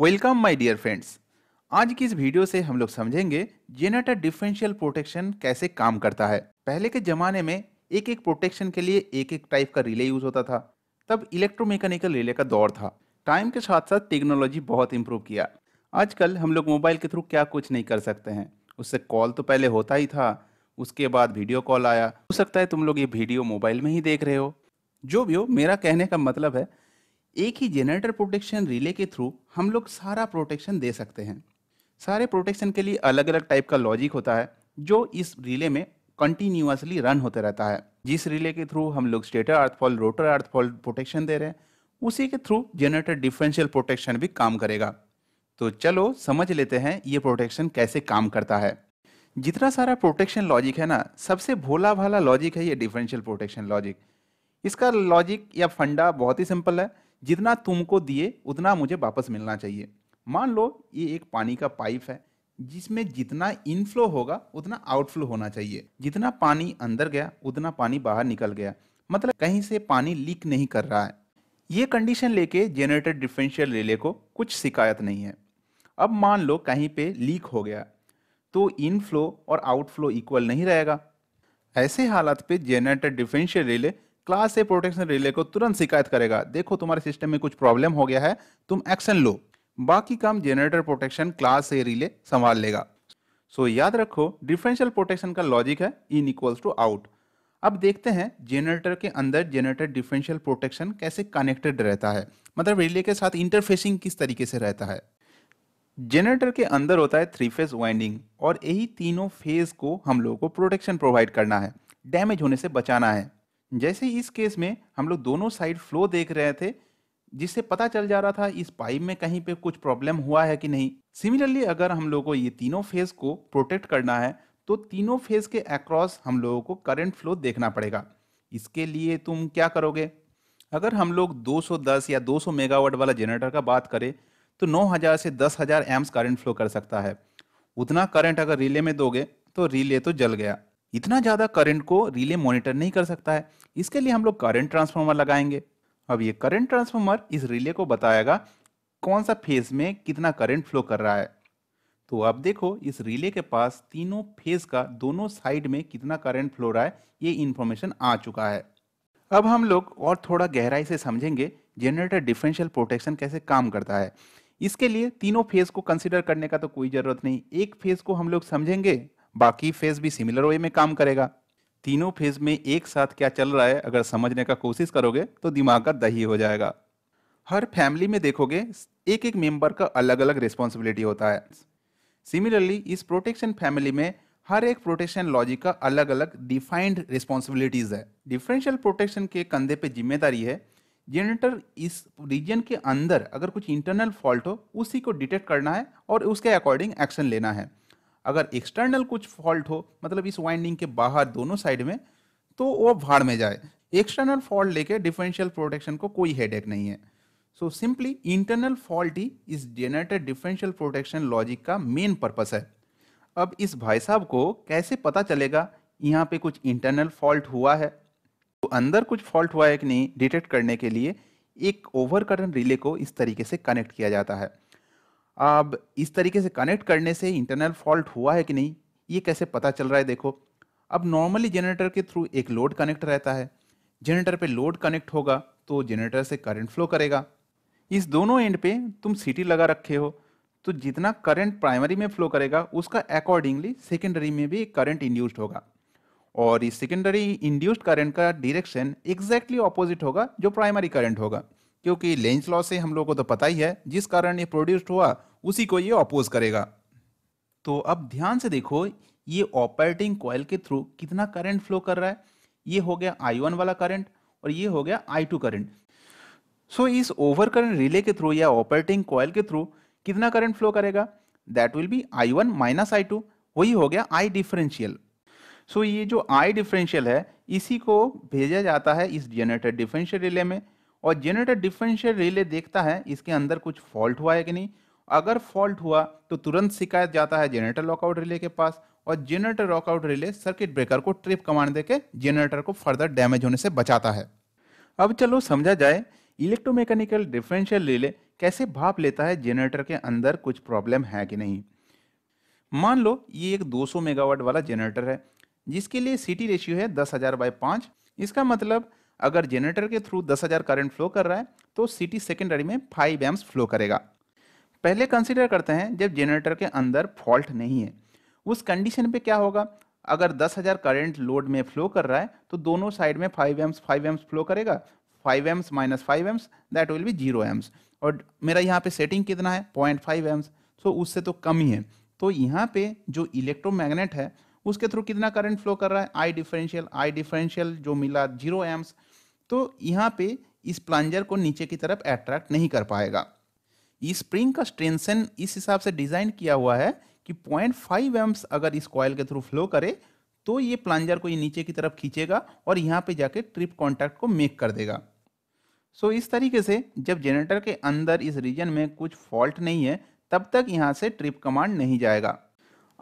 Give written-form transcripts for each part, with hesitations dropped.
Welcome my dear friends. आज की इस वीडियो से हम लोग समझेंगे जेनेटर डिफरेंशियल प्रोटेक्शन कैसे काम करता है। पहले के ज़माने में एक एक प्रोटेक्शन के लिए एक एक टाइप का रिले यूज़ होता था। तब इलेक्ट्रोमैकेनिकल रिले का दौर था। टाइम के साथ साथ टेक्नोलॉजी बहुत इम्प्रूव किया। आजकल हम लोग मोबाइल के थ्रू क्या कुछ नहीं कर सकते हैं। उससे कॉल तो पहले होता ही था, उसके बाद वीडियो कॉल आया। हो सकता है तुम लोग ये वीडियो मोबाइल में ही देख रहे हो। जो भी हो, मेरा कहने का मतलब है एक ही जेनरेटर प्रोटेक्शन रिले के थ्रू हम लोग सारा प्रोटेक्शन दे सकते हैं। सारे प्रोटेक्शन के लिए अलग अलग टाइप का लॉजिक होता है जो इस रिले में कंटिन्यूअसली रन होते रहता है। जिस रिले के थ्रू हम लोग stator earth fault, rotor earth fault protection दे रहे हैं, उसी के थ्रू जेनरेटर डिफरेंशियल प्रोटेक्शन भी काम करेगा। तो चलो समझ लेते हैं ये प्रोटेक्शन कैसे काम करता है। जितना सारा प्रोटेक्शन लॉजिक है ना, सबसे भोला भाला लॉजिक है ये डिफरेंशियल प्रोटेक्शन लॉजिक। इसका लॉजिक या फंडा बहुत ही सिंपल है। जितना तुमको दिए उतना मुझे वापस मिलना चाहिए। मान लो ये एक पानी का पाइप है जिसमें जितना इनफ्लो होगा उतना आउटफ्लो होना चाहिए। जितना पानी अंदर गया उतना पानी बाहर निकल गया, मतलब कहीं से पानी लीक नहीं कर रहा है। ये कंडीशन लेके जेनरेटर डिफरेंशियल रिले को कुछ शिकायत नहीं है। अब मान लो कहीं पे लीक हो गया तो इनफ्लो और आउटफ्लो इक्वल नहीं रहेगा। ऐसे हालात पे generator differential relay class A protection relay को तुरंत शिकायत करेगा, देखो तुम्हारे सिस्टम में कुछ प्रॉब्लम हो गया है, तुम एक्शन लो। बाकी काम generator protection class A relay संभाल लेगा। सो याद रखो डिफरेंशियल प्रोटेक्शन का लॉजिक है इन इक्वल्स टू आउट। अब देखते हैं जेनरेटर के अंदर जेनरेटर डिफरेंशियल प्रोटेक्शन कैसे कनेक्टेड रहता है, मतलब रिले के साथ इंटरफेसिंग किस तरीके से रहता है। जेनरेटर के अंदर होता है 3 फेज वाइंडिंग और यही तीनों फेज को हम लोगों को प्रोटेक्शन प्रोवाइड करना है, डैमेज होने से बचाना है। जैसे इस केस में हम लोग दोनों साइड फ्लो देख रहे थे, जिससे पता चल जा रहा था इस पाइप में कहीं पे कुछ प्रॉब्लम हुआ है कि नहीं। सिमिलरली अगर हम लोगों को ये तीनों फेज को प्रोटेक्ट करना है तो तीनों फेज के अक्रॉस हम लोगों को करंट फ्लो देखना पड़ेगा। इसके लिए तुम क्या करोगे? अगर हम लोग 210 या 200 मेगावाट वाला जनरेटर का बात करें तो 9000 से 10000 एम्स करंट फ्लो कर सकता है। उतना करंट अगर रिले में दोगे तो रिले तो जल गया। इतना ज़्यादा करंट को रिले मॉनिटर नहीं कर सकता है। इसके लिए हम लोग करंट ट्रांसफार्मर लगाएंगे। अब ये करंट ट्रांसफार्मर इस रिले को बताएगा कौन सा फेज में कितना करंट फ्लो कर रहा है। तो अब देखो इस रिले के पास तीनों फेज का दोनों साइड में कितना करंट फ्लो रहा है, ये इन्फॉर्मेशन आ चुका है। अब हम लोग और थोड़ा गहराई से समझेंगे जेनरेटर डिफरेंशियल प्रोटेक्शन कैसे काम करता है। इसके लिए तीनों फेज को कंसिडर करने का तो कोई ज़रूरत नहीं, एक फेज को हम लोग समझेंगे, बाकी फेज भी सिमिलर वे में काम करेगा। तीनों फेज में एक साथ क्या चल रहा है अगर समझने का कोशिश करोगे तो दिमाग का दही हो जाएगा। हर फैमिली में देखोगे एक एक मेंबर का अलग अलग रिस्पॉन्सिबिलिटी होता है। सिमिलरली इस प्रोटेक्शन फैमिली में हर एक प्रोटेक्शन लॉजिक का अलग अलग डिफाइंड रिस्पॉन्सिबिलिटीज है। डिफरेंशियल प्रोटेक्शन के कंधे पे जिम्मेदारी है जेनरेटर इस रीजन के अंदर अगर कुछ इंटरनल फॉल्ट हो उसी को डिटेक्ट करना है और उसके अकॉर्डिंग एक्शन लेना है। अगर एक्सटर्नल कुछ फॉल्ट हो, मतलब इस वाइंडिंग के बाहर दोनों साइड में, तो वो भाड़ में जाए। एक्सटर्नल फॉल्ट लेके डिफरेंशियल प्रोटेक्शन को कोई हेडेक नहीं है। सो सिंपली इंटरनल फॉल्ट ही इस जेनरेटर डिफरेंशियल प्रोटेक्शन लॉजिक का मेन पर्पस है। अब इस भाई साहब को कैसे पता चलेगा यहाँ पे कुछ इंटरनल फॉल्ट हुआ है, तो अंदर कुछ फॉल्ट हुआ है कि नहीं डिटेक्ट करने के लिए एक ओवर करंट रिले को इस तरीके से कनेक्ट किया जाता है। अब इस तरीके से कनेक्ट करने से इंटरनल फॉल्ट हुआ है कि नहीं ये कैसे पता चल रहा है, देखो। अब नॉर्मली जनरेटर के थ्रू एक लोड कनेक्ट रहता है। जनरेटर पे लोड कनेक्ट होगा तो जनरेटर से करंट फ्लो करेगा। इस दोनों एंड पे तुम सीटी लगा रखे हो तो जितना करंट प्राइमरी में फ्लो करेगा उसका अकॉर्डिंगली सेकेंडरी में भी करंट इंड्यूस्ड होगा, और इस सेकेंडरी इंड्यूस्ड करंट का डिरेक्शन एग्जैक्टली ऑपोजिट होगा जो प्राइमरी करंट होगा, क्योंकि लेंज लॉ से हम लोगों को तो पता ही है जिस कारण ये प्रोड्यूस्ड हुआ उसी को ये ऑपोज करेगा। तो अब ध्यान से देखो ये ऑपरेटिंग कॉइल के थ्रू कितना करंट फ्लो कर रहा है। ये हो गया I1 वाला करंट और ये हो गया I2 करंट। सो इस ओवर करंट रिले के थ्रू या ऑपरेटिंग कॉइल के थ्रू कितना करंट फ्लो करेगा, that will be I1 minus I2, वही हो गया I डिफरेंशियल। सो ये जो I डिफरेंशियल है इसी को भेजा जाता है इस जनरेटर डिफरेंशियल रिले में, और जनरेटर डिफरेंशियल रिले देखता है इसके अंदर कुछ फॉल्ट हुआ है कि नहीं। अगर फॉल्ट हुआ तो तुरंत शिकायत जाता है जनरेटर लॉकआउट रिले के पास, और generator lockout relay circuit breaker को ट्रिप कमांड देके जनरेटर को फर्दर डैमेज होने से बचाता है। अब चलो समझा जाए इलेक्ट्रोमैकेनिकल डिफरेंशियल रिले कैसे भाप लेता है जनरेटर के अंदर कुछ प्रॉब्लम है कि नहीं। मान लो ये एक 200 मेगावाट वाला जनरेटर है जिसके लिए सीटी रेशियो है 10,000/5। इसका मतलब अगर जनरेटर के थ्रू 10,000 करंट फ्लो कर रहा है तो सीटी सेकेंडरी में 5 एम्स फ्लो करेगा। पहले कंसीडर करते हैं जब जनरेटर के अंदर फॉल्ट नहीं है, उस कंडीशन पे क्या होगा। अगर 10,000 करंट लोड में फ्लो कर रहा है तो दोनों साइड में 5 एम्स फ्लो करेगा। 5 amps minus 5 amps that will be 0 amps. और मेरा यहाँ पे सेटिंग कितना है 0.5 एम्स, सो उससे तो कम ही है। तो यहाँ पे जो इलेक्ट्रोमैग्नेट है उसके थ्रू कितना करंट फ्लो कर रहा है, आई डिफरेंशियल जो मिला 0 एम्स। तो यहाँ पे इस प्लांजर को नीचे की तरफ अट्रैक्ट नहीं कर पाएगा। स्प्रिंग का स्ट्रेंसन इस हिसाब से डिज़ाइन किया हुआ है कि 0.5 एम्स अगर इस कॉयल के थ्रू फ्लो करे तो ये प्लांजर को ये नीचे की तरफ खींचेगा और यहाँ पे जाके ट्रिप कॉन्टैक्ट को मेक कर देगा। सो इस तरीके से जब जनरेटर के अंदर इस रीजन में कुछ फॉल्ट नहीं है तब तक यहाँ से ट्रिप कमांड नहीं जाएगा।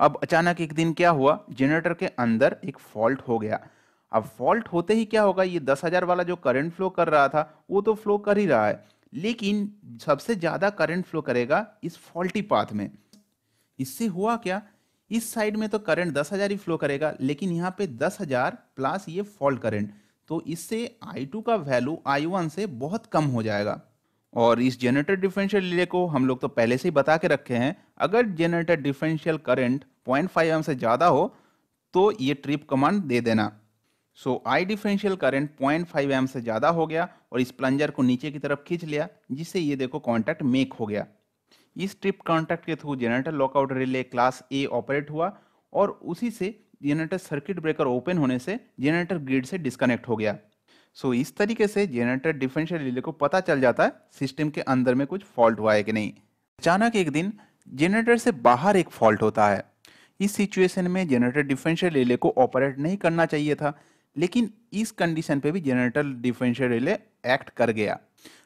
अब अचानक एक दिन क्या हुआ, जनरेटर के अंदर एक फॉल्ट हो गया। अब फॉल्ट होते ही क्या होगा, ये 10,000 वाला जो करंट फ्लो कर रहा था वो तो फ्लो कर ही रहा है, लेकिन सबसे ज़्यादा करंट फ्लो करेगा इस फॉल्टी पाथ में। इससे हुआ क्या, इस साइड में तो करंट 10,000 ही फ्लो करेगा, लेकिन यहाँ पे 10,000 प्लस ये फॉल्ट करंट, तो इससे I2 का वैल्यू I1 से बहुत कम हो जाएगा। और इस जनरेटर डिफरेंशियल रिले को हम लोग तो पहले से ही बता के रखे हैं, अगर जनरेटर डिफरेंशियल करंट 0.5 एम से ज़्यादा हो तो ये ट्रिप कमांड दे देना। So I differential current 0.5 amp से ज़्यादा हो गया और इस प्लंजर को नीचे की तरफ खींच लिया, जिससे ये देखो कॉन्टैक्ट मेक हो गया। इस ट्रिप कॉन्टैक्ट के through generator lockout relay class A operate हुआ और उसी से जनरेटर सर्किट ब्रेकर ओपन होने से जनरेटर ग्रिड से डिस्कनेक्ट हो गया। सो इस तरीके से जनरेटर डिफरेंशियल रिले को पता चल जाता है सिस्टम के अंदर में कुछ फॉल्ट हुआ है कि नहीं। अचानक एक दिन जनरेटर से बाहर एक फॉल्ट होता है। इस सिचुएशन में जनरेटर डिफरेंशियल रिले को ऑपरेट नहीं करना चाहिए था, लेकिन इस कंडीशन पे भी जनरेटर डिफरेंशियल रिले एक्ट कर गया।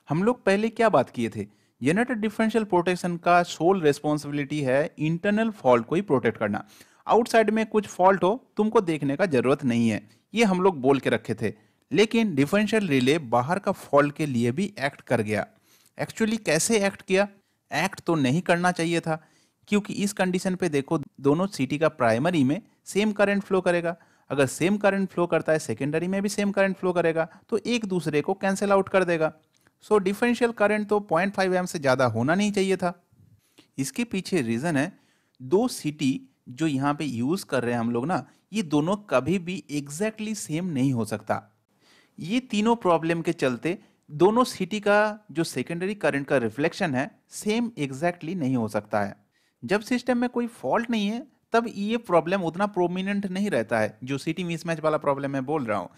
हम लोग पहले क्या बात किए थे, जनरेटर डिफरेंशियल प्रोटेक्शन का सोल रिस्पॉन्सिबिलिटी है इंटरनल फॉल्ट को ही प्रोटेक्ट करना। आउटसाइड में कुछ फॉल्ट हो तुमको देखने का जरूरत नहीं है, ये हम लोग बोल के रखे थे। लेकिन डिफरेंशियल रिले बाहर का फॉल्ट के लिए भी एक्ट कर गया। एक्चुअली कैसे एक्ट किया, एक्ट तो नहीं करना चाहिए था, क्योंकि इस कंडीशन पे देखो दोनों सीटी का प्राइमरी में सेम करंट फ्लो करेगा। अगर सेम करंट फ्लो करता है सेकेंडरी में भी सेम करंट फ्लो करेगा, तो एक दूसरे को कैंसिल आउट कर देगा। सो डिफरेंशियल करंट तो 0.5 एम से ज़्यादा होना नहीं चाहिए था। इसके पीछे रीज़न है दो सीटी जो यहाँ पे यूज़ कर रहे हैं हम लोग ना, ये दोनों कभी भी एग्जैक्टली सेम नहीं हो सकता। ये तीनों प्रॉब्लम के चलते दोनों सीटी का जो सेकेंडरी करंट का रिफ्लेक्शन है सेम एग्जैक्टली नहीं हो सकता है। जब सिस्टम में कोई फॉल्ट नहीं है तब ये प्रॉब्लम उतना प्रोमिनेंट नहीं रहता है, जो सीटी मिसमैच वाला प्रॉब्लम मैं बोल रहा हूँ।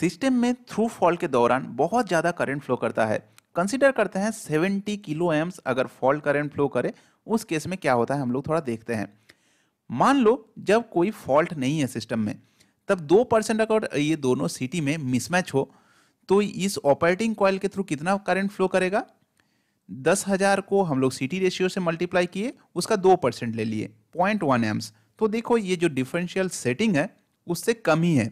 सिस्टम में थ्रू फॉल्ट के दौरान बहुत ज़्यादा करंट फ्लो करता है। कंसीडर करते हैं 70 किलो एम्स अगर फॉल्ट करंट फ्लो करे, उस केस में क्या होता है हम लोग थोड़ा देखते हैं। मान लो जब कोई फॉल्ट नहीं है सिस्टम में, तब 2% अगर ये दोनों सीटी में मिसमैच हो तो इस ऑपरेटिंग कॉइल के थ्रू कितना करंट फ्लो करेगा। 10,000 को हम लोग सीटी रेशियो से मल्टीप्लाई किए, उसका 2% ले लिए 0.1 एम्स। तो देखो ये जो डिफरेंशियल सेटिंग है उससे कम ही है।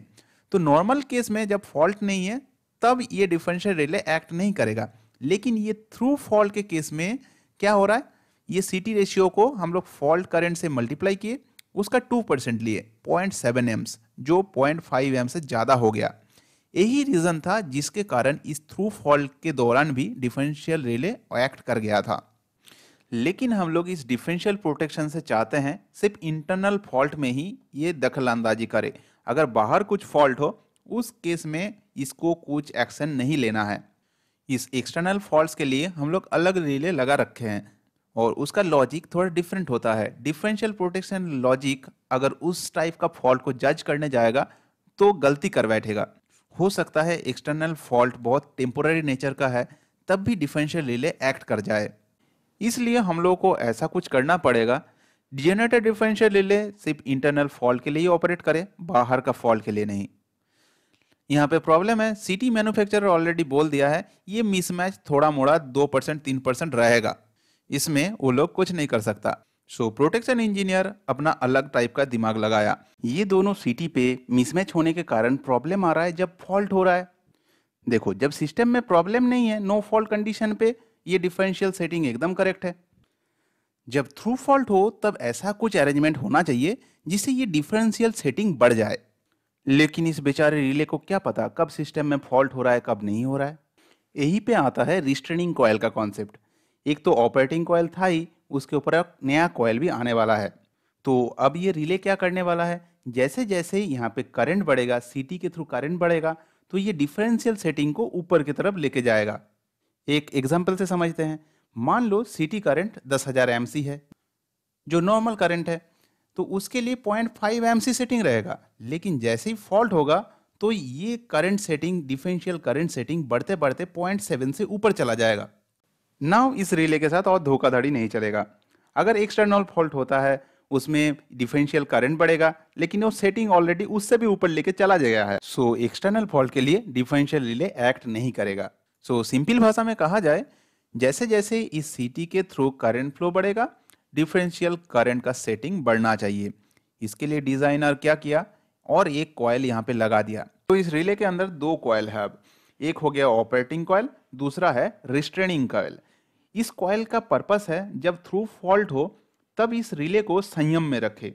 तो नॉर्मल केस में जब फॉल्ट नहीं है तब ये डिफरेंशियल रिले एक्ट नहीं करेगा, लेकिन ये थ्रू फॉल्ट के केस में क्या हो रहा है, ये सीटी रेशियो को हम लोग फॉल्ट करंट से मल्टीप्लाई किए, उसका 2% लिए 0.7 एम्स, जो 0.5 एम से ज़्यादा हो गया। यही रीज़न था जिसके कारण इस थ्रू फॉल्ट के दौरान भी डिफरेंशियल रिले एक्ट कर गया था। लेकिन हम लोग इस डिफरेंशियल प्रोटेक्शन से चाहते हैं सिर्फ इंटरनल फॉल्ट में ही ये दखल अंदाजी करे। अगर बाहर कुछ फॉल्ट हो उस केस में इसको कुछ एक्शन नहीं लेना है। इस एक्सटर्नल फॉल्ट्स के लिए हम लोग अलग रिले लगा रखे हैं और उसका लॉजिक थोड़ा डिफरेंट होता है। डिफरेंशियल प्रोटेक्शन लॉजिक अगर उस टाइप का फॉल्ट को जज करने जाएगा तो गलती कर बैठेगा। हो सकता है एक्सटर्नल फॉल्ट बहुत टेम्पोररी नेचर का है, तब भी डिफरेंशियल रिले एक्ट कर जाए। इसलिए हम लोगों को ऐसा कुछ करना पड़ेगा, जनरेटर डिफरेंशियल रिले सिर्फ इंटरनल फॉल्ट के लिए ही ऑपरेट करे, बाहर का फॉल्ट के लिए नहीं। यहाँ पे प्रॉब्लम है, सीटी मैन्युफैक्चरर ऑलरेडी बोल दिया है ये मिसमैच थोड़ा मोड़ा 2% 3% रहेगा, इसमें वो लोग कुछ नहीं कर सकता। सो प्रोटेक्शन इंजीनियर अपना अलग टाइप का दिमाग लगाया, ये दोनों सीटी पे मिसमैच होने के कारण प्रॉब्लम आ रहा है जब फॉल्ट हो रहा है। देखो जब सिस्टम में प्रॉब्लम नहीं है नो फॉल्ट कंडीशन पे ये डिफरेंशियल सेटिंग एकदम करेक्ट है। जब थ्रू फॉल्ट हो तब ऐसा कुछ अरेंजमेंट होना चाहिए जिससे ये डिफरेंशियल सेटिंग बढ़ जाए, लेकिन इस बेचारे रिले को क्या पता कब सिस्टम में फॉल्ट हो रहा है कब नहीं हो रहा है। यही पे आता है रिस्ट्रेनिंग कॉयल का कॉन्सेप्ट। एक तो ऑपरेटिंग कॉयल था ही, उसके ऊपर एक नया कॉयल भी आने वाला है। तो अब ये रिले क्या करने वाला है, जैसे जैसे यहाँ पे करंट बढ़ेगा, सीटी के थ्रू करंट बढ़ेगा, तो ये डिफरेंशियल सेटिंग को ऊपर की तरफ लेके जाएगा। एक एग्जाम्पल से समझते हैं। मान लो सीटी करंट 10,000 एमसी है जो नॉर्मल करंट है, तो उसके लिए 0.5 एमसी सेटिंग रहेगा। लेकिन जैसे ही फॉल्ट होगा तो ये current setting, differential current setting बढ़ते बढ़ते 0.7 से ऊपर चला जाएगा। नाउ इस रिले के साथ और धोखाधड़ी नहीं चलेगा। अगर एक्सटर्नल फॉल्ट होता है उसमें डिफरेंशियल करंट बढ़ेगा, लेकिन वो सेटिंग ऑलरेडी उससे भी ऊपर लेके चला गया है। सो एक्सटर्नल फॉल्ट के लिए डिफरेंशियल रिले एक्ट नहीं करेगा। सो सिंपल भाषा में कहा जाए, जैसे जैसे इस सीटी के थ्रू करंट फ्लो बढ़ेगा, डिफरेंशियल करंट का सेटिंग बढ़ना चाहिए। इसके लिए डिजाइनर क्या किया, और एक कॉयल यहाँ पे लगा दिया। तो इस रिले के अंदर दो कॉयल है। अब एक हो गया ऑपरेटिंग कॉयल, दूसरा है रिस्ट्रेनिंग कॉयल। इस कॉयल का पर्पस है जब थ्रू फॉल्ट हो तब इस रिले को संयम में रखे।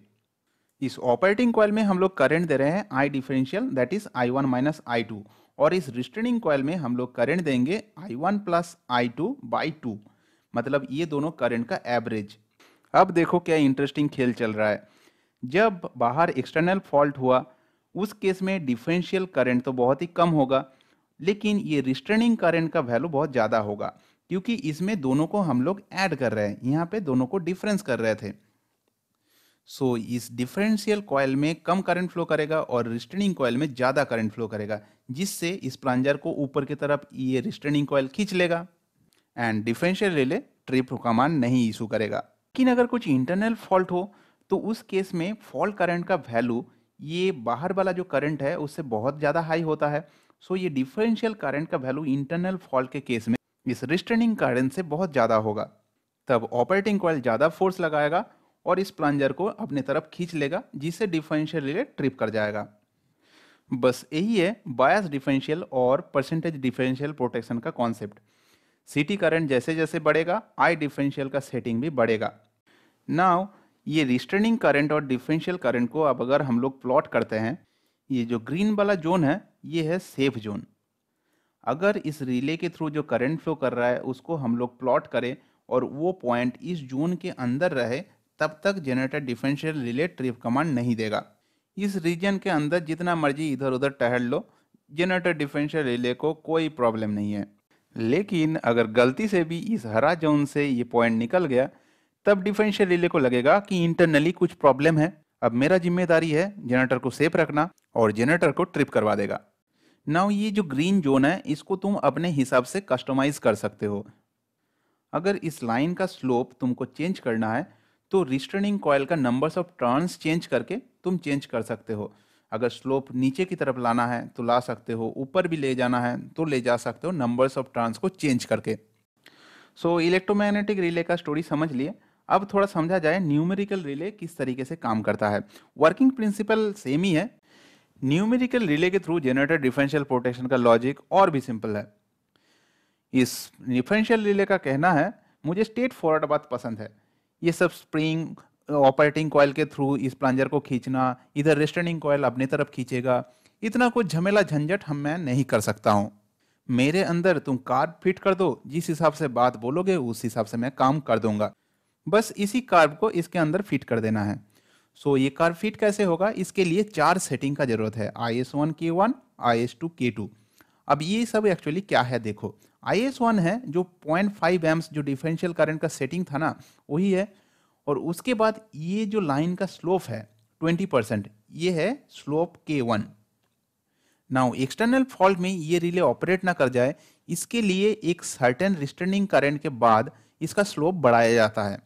इस ऑपरेटिंग कॉयल में हम लोग करंट दे रहे हैं I differential, that is I1 - I2, और इस रिस्ट्रेनिंग कॉयल में हम लोग करंट देंगे I1 + I2/2, मतलब ये दोनों करंट का एवरेज। अब देखो क्या इंटरेस्टिंग खेल चल रहा है। जब बाहर एक्सटर्नल फॉल्ट हुआ उस केस में डिफरेंशियल करंट तो बहुत ही कम होगा, लेकिन ये रिस्ट्रेनिंग करंट का वैल्यू बहुत ज़्यादा होगा, क्योंकि इसमें दोनों को हम लोग ऐड कर रहे हैं, यहाँ पे दोनों को डिफरेंस कर रहे थे। सो इस डिफरेंशियल कॉयल में कम करंट फ्लो करेगा और रिस्ट्रेनिंग कॉयल में ज़्यादा करंट फ्लो करेगा, जिससे इस प्लांजर को ऊपर की तरफ ये रिस्ट्रेनिंग कॉयल खींच लेगा and differential relay trip command नहीं इशू करेगा। लेकिन अगर कुछ इंटरनल फॉल्ट हो तो उस केस में फॉल्ट करंट का वैल्यू ये बाहर वाला जो करंट है उससे बहुत ज़्यादा हाई होता है। सो ये डिफरेंशियल करंट का वैल्यू इंटरनल फॉल्ट के केस में इस रिस्ट्रेनिंग करंट से बहुत ज़्यादा होगा। तब ऑपरेटिंग कॉयल ज़्यादा फोर्स लगाएगा और इस प्लांजर को अपने तरफ खींच लेगा, जिससे डिफरेंशियल रिले ट्रिप कर जाएगा। बस यही है बायस डिफरेंशियल और परसेंटेज डिफरेंशियल प्रोटेक्शन का कॉन्सेप्ट। सीटी करंट जैसे जैसे बढ़ेगा आई डिफरेंशियल का सेटिंग भी बढ़ेगा। नाउ ये रिस्ट्रेनिंग करंट और डिफरेंशियल करंट को अब अगर हम लोग प्लॉट करते हैं, ये जो ग्रीन वाला जोन है ये है सेफ जोन। अगर इस रिले के थ्रू जो करंट फ्लो कर रहा है उसको हम लोग प्लॉट करें और वो पॉइंट इस जोन के अंदर रहे तब तक generator differential relay trip command नहीं देगा। इस रीजन के अंदर जितना मर्जी इधर उधर टहल लो, जनरेटर डिफरेंशियल रिले को कोई प्रॉब्लम नहीं है। लेकिन अगर गलती से भी इस हरा जोन से ये पॉइंट निकल गया तब डिफरेंशियल रिले को लगेगा कि इंटरनली कुछ प्रॉब्लम है। अब मेरा जिम्मेदारी है जनरेटर को सेफ रखना, और जनरेटर को ट्रिप करवा देगा। नाउ ये जो ग्रीन जोन है इसको तुम अपने हिसाब से कस्टमाइज कर सकते हो। अगर इस लाइन का स्लोप तुमको चेंज करना है तो रिस्ट्रेनिंग कॉयल का नंबर्स ऑफ टर्न्स चेंज करके तुम चेंज कर सकते हो। अगर स्लोप नीचे की तरफ लाना है तो ला सकते हो, ऊपर भी ले जाना है तो ले जा सकते हो, नंबर्स ऑफ टर्न्स को चेंज करके। सो इलेक्ट्रोमैग्नेटिक रिले का स्टोरी समझ लिए। अब थोड़ा समझा जाए न्यूमेरिकल रिले किस तरीके से काम करता है। वर्किंग प्रिंसिपल सेम ही है। न्यूमेरिकल रिले के थ्रू जनरेटर डिफरेंशियल प्रोटेक्शन का लॉजिक और भी सिंपल है। इस डिफरेंशियल रिले का कहना है, मुझे स्ट्रेट फॉरवर्ड बात पसंद है। ये सब स्प्रिंग, ऑपरेटिंग कॉयल के थ्रू इस प्लांजर को खींचना, इधर रिस्ट्रेनिंग कॉयल अपनी तरफ खींचेगा, इतना कुछ झमेला झंझट हम मैं नहीं कर सकता हूँ। मेरे अंदर तुम कार्ड फिट कर दो, जिस हिसाब से बात बोलोगे उस हिसाब से मैं काम कर दूंगा। बस इसी कार्व को इसके अंदर फिट कर देना है। सो ये कार्व फिट कैसे होगा, इसके लिए चार सेटिंग का जरूरत है, IS1 K1, IS2 K2। अब ये सब एक्चुअली क्या है देखो। IS1 है जो 0.5 amps जो डिफरेंशियल करंट का सेटिंग था ना वही है, और उसके बाद ये जो लाइन का स्लोप है 20% ये है slope K1। Now external fault में ये रिले ऑपरेट ना कर जाए इसके लिए एक सर्टेन रिस्ट्रेनिंग करंट के बाद इसका स्लोप बढ़ाया जाता है।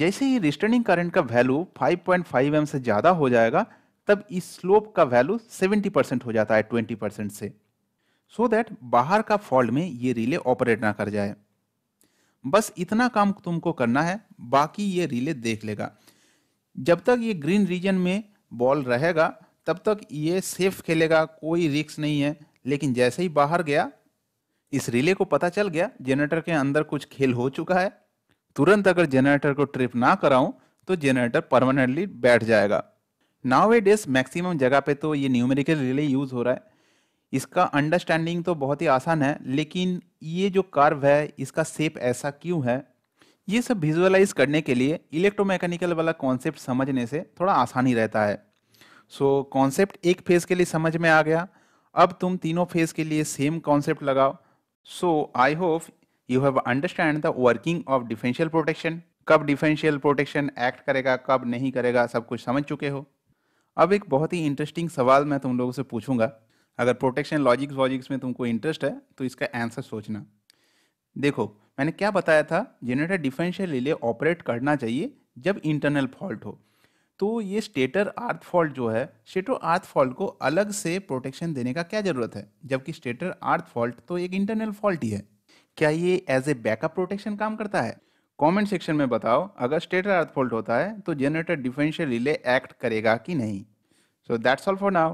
जैसे ही रिस्ट्रेनिंग करंट का वैल्यू 5.5 एम से ज़्यादा हो जाएगा तब इस स्लोप का वैल्यू 70% हो जाता है 20% से, सो दैट बाहर का फॉल्ट में ये रिले ऑपरेट ना कर जाए। बस इतना काम तुमको करना है, बाकी ये रिले देख लेगा। जब तक ये ग्रीन रीजन में बॉल रहेगा तब तक ये सेफ खेलेगा, कोई रिस्क नहीं है। लेकिन जैसे ही बाहर गया, इस रिले को पता चल गया जनरेटर के अंदर कुछ खेल हो चुका है। तुरंत अगर जनरेटर को ट्रिप ना कराऊं तो जनरेटर परमानेंटली बैठ जाएगा। नाउ ए डेज मैक्सिमम जगह पे तो ये न्यूमेरिकल रिले यूज़ हो रहा है। इसका अंडरस्टैंडिंग तो बहुत ही आसान है, लेकिन ये जो कर्व है इसका शेप ऐसा क्यों है, ये सब विजुअलाइज करने के लिए इलेक्ट्रोमैकेनिकल वाला कॉन्सेप्ट समझने से थोड़ा आसान ही रहता है। सो कॉन्सेप्ट एक फेज़ के लिए समझ में आ गया। अब तुम तीनों फेज़ के लिए सेम कॉन्सेप्ट लगाओ। So I hope you have understand the working of differential protection. कब डिफेंशियल प्रोटेक्शन एक्ट करेगा, कब नहीं करेगा, सब कुछ समझ चुके हो। अब एक बहुत ही इंटरेस्टिंग सवाल मैं तुम लोगों से पूछूंगा। अगर प्रोटेक्शन लॉजिक्स में तुमको इंटरेस्ट है तो इसका आंसर सोचना। देखो मैंने क्या बताया था, जनरेटर डिफेंशियल रिले ऑपरेट करना चाहिए जब इंटरनल फॉल्ट हो। तो ये स्टेटर अर्थ फॉल्ट जो है, स्टेटर अर्थ फॉल्ट को अलग से प्रोटेक्शन देने का क्या ज़रूरत है, जबकि स्टेटर अर्थ फॉल्ट तो एक इंटरनल फॉल्ट ही है। क्या ये एज ए बैकअप प्रोटेक्शन काम करता है? कमेंट सेक्शन में बताओ। अगर स्टेटर अर्थ फॉल्ट होता है तो जनरेटर डिफेंशियल रिले एक्ट करेगा कि नहीं। So that's all for now.